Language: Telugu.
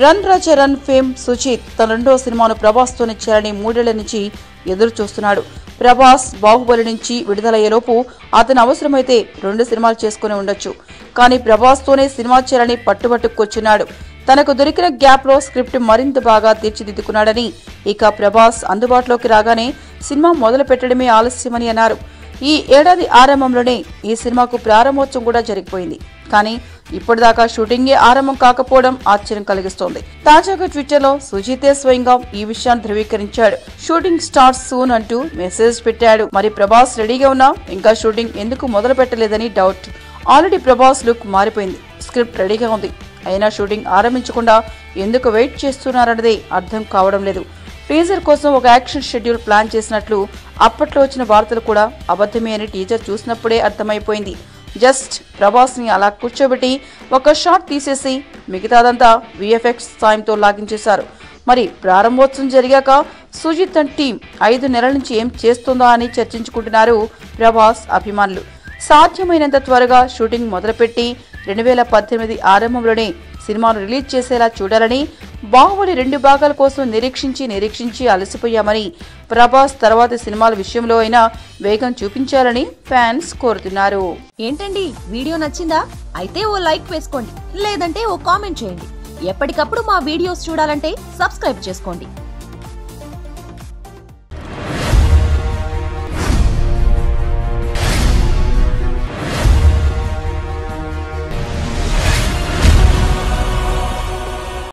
रन्रा चरण फेम सुचित तन రెండో సినిమాను ప్రభాస్ తోనే చేరని మూడేళ్ల నుంచి ఎదురు చూస్తున్నాడు। ప్రభాస్ బాహుబలి నుంచి విడుదలయ్యేలోపు అతను అవసరమైతే రెండు సినిమాలు చేసుకొని ఉండొచ్చు, కానీ ప్రభాస్ తోనే సినిమా చేరని పట్టుబట్టుకొచ్చున్నాడు। తనకు దొరికిన గ్యాప్ లో స్క్రిప్ట్ మరింత బాగా తీర్చిదిద్దుకున్నాడని, ఇక ప్రభాస్ అందుబాటులోకి రాగానే సినిమా మొదలు పెట్టడమే ఆలస్యమని అన్నారు। ఈ ఏడాది ఆరంభంలోనే ఈ సినిమాకు ప్రారంభోత్సవం కూడా జరిగిపోయింది, కానీ ఇప్పటిదాకా షూటింగ్ ఆరంభం కాకపోవడం ఆశ్చర్యం కలిగిస్తోంది। తాజాగా ట్విట్టర్ లో సుజితే స్వయంగా ఈ విషయాన్ని ధృవీకరించాడు। షూటింగ్ స్టార్ట్ సూన్ అంటూ మెసేజ్ పెట్టాడు। మరి ప్రభాస్ రెడీగా ఉన్నా ఇంకా షూటింగ్ ఎందుకు మొదలు పెట్టలేదని డౌట్। ఆల్రెడీ ప్రభాస్ లుక్ మారిపోయింది, స్క్రిప్ట్ రెడీగా ఉంది, అయినా షూటింగ్ ఆరంభించకుండా ఎందుకు వెయిట్ చేస్తున్నారన్నదే అర్థం కావడం లేదు। టీజర్ కోసం ఒక యాక్షన్ షెడ్యూల్ ప్లాన్ చేసినట్లు అప్పట్లో వచ్చిన వార్తలు కూడా అబద్ధమే అని టీజర్ చూసినప్పుడే అర్థమైపోయింది। జస్ట్ ప్రభాస్ని అలా కూర్చోబెట్టి ఒక షాట్ తీసేసి మిగతాదంతా విఎఫ్ఎక్స్ సాయంతో లాగించేశారు। మరి ప్రారంభోత్సవం జరిగాక సుజిత్ అండ్ టీం 5 నెలల నుంచి ఏం చేస్తుందా అని చర్చించుకుంటున్నారు ప్రభాస్ అభిమానులు। సాధ్యమైనంత త్వరగా షూటింగ్ మొదలుపెట్టి 2018 ఆరంభంలోనే సినిమాను రిలీజ్ చేసేలా చూడాలని, బాహుబలి 2 భాగాల కోసం నిరీక్షించి అలసిపోయామని, ప్రభాస్ తర్వాతి సినిమాల విషయంలో అయినా వేగం చూపించాలని ఫ్యాన్స్ కోరుతున్నారు। ఏంటండి వీడియో నచ్చిందా? అయితే ఓ లైక్ వేసుకోండి, లేదంటే ఓ కామెంట్ చేయండి। ఎప్పటికప్పుడు మా వీడియోస్ చూడాలంటే సబ్స్క్రైబ్ చేసుకోండి।